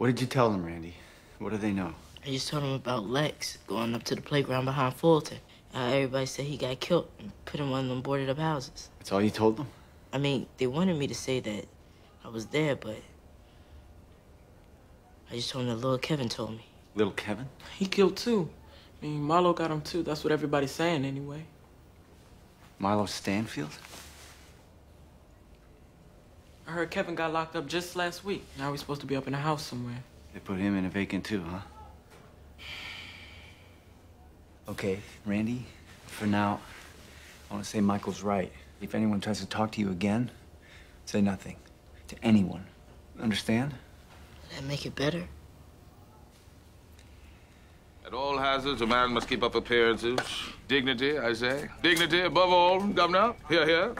What did you tell them, Randy? What do they know? I just told them about Lex going up to the playground behind Fulton. Everybody said he got killed and put in one of them boarded up houses. That's all you told them? I mean, they wanted me to say that I was there, but I just told them that little Kevin told me. Little Kevin? He killed too. I mean, Marlo got him too. That's what everybody's saying anyway. Marlo Stanfield? I heard Kevin got locked up just last week. Now he's supposed to be up in a house somewhere. They put him in a vacant too, huh? Okay, Randy, for now, I want to say Michael's right. If anyone tries to talk to you again, say nothing to anyone. Understand? Would that make it better? At all hazards, a man must keep up appearances. Dignity, I say. Dignity above all, Governor. Hear, hear.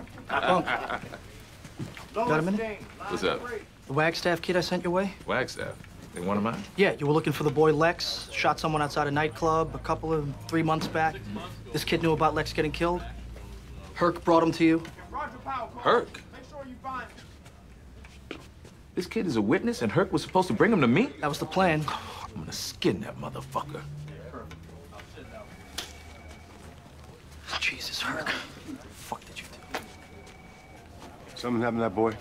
Got a minute? What's up? The Wagstaff kid I sent your way? Wagstaff? They want him out? Yeah, you were looking for the boy Lex. Shot someone outside a nightclub three months back. This kid knew about Lex getting killed. Herc brought him to you. Herc? This kid is a witness, and Herc was supposed to bring him to me? That was the plan. I'm gonna skin that motherfucker. Jesus, Herc. What the fuck did you do? Something happened to that boy?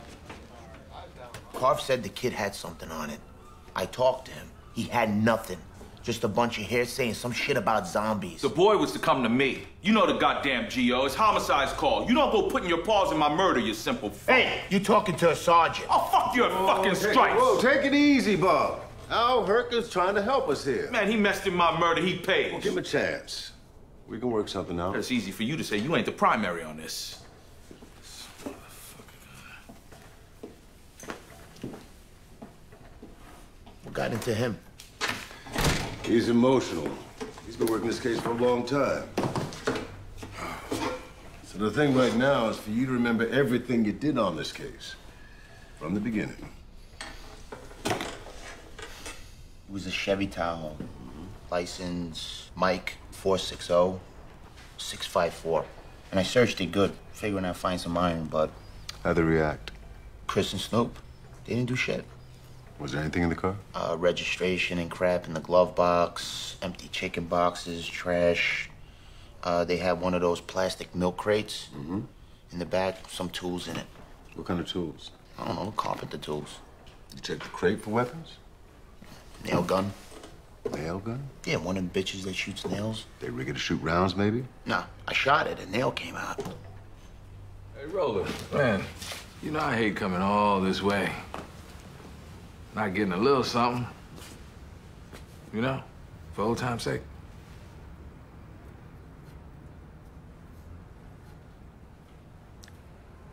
Carf said the kid had something on it. I talked to him. He had nothing. Just a bunch of hearsay and some shit about zombies. The boy was to come to me. You know the goddamn Gio. It's homicide's call. You don't go putting your paws in my murder, you simple fuck. Hey, you talking to a sergeant. Oh, fuck your fucking stripes. Whoa, take it easy, Bob. Al Herc is trying to help us here. Man, he messed in my murder. He pays. Well, give him a chance. We can work something out. It's easy for you to say. You ain't the primary on this. What got into him? He's emotional. He's been working this case for a long time. So the thing right now is for you to remember everything you did on this case. From the beginning. It was a Chevy Tahoe. License Mike 460654. And I searched it good, figuring I'd find some iron, but... How'd they react? Chris and Snoop, they didn't do shit. Was there anything in the car? Registration and crap in the glove box, empty chicken boxes, trash. They had one of those plastic milk crates. In the back, some tools in it. What kind of tools? I don't know, carpenter tools. You checked the crate for weapons? Nail gun. Nail gun? Yeah, one of them bitches that shoots nails. They rig it to shoot rounds, maybe? Nah, I shot it, a nail came out. Hey, Roller, man, you know I hate coming all this way. Not getting a little something, you know, for old time's sake.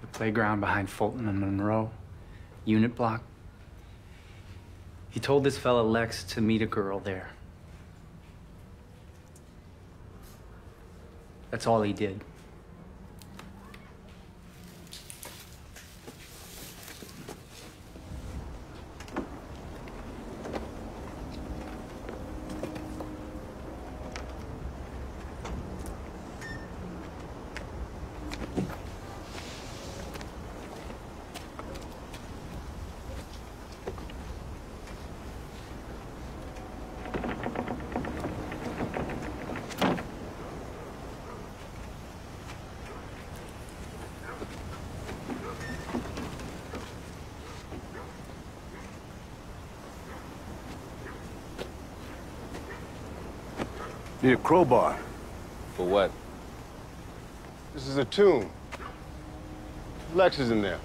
The playground behind Fulton and Monroe, unit block. He told this fella Lex to meet a girl there. That's all he did. Need a crowbar. For what? This is a tomb. Lex is in there.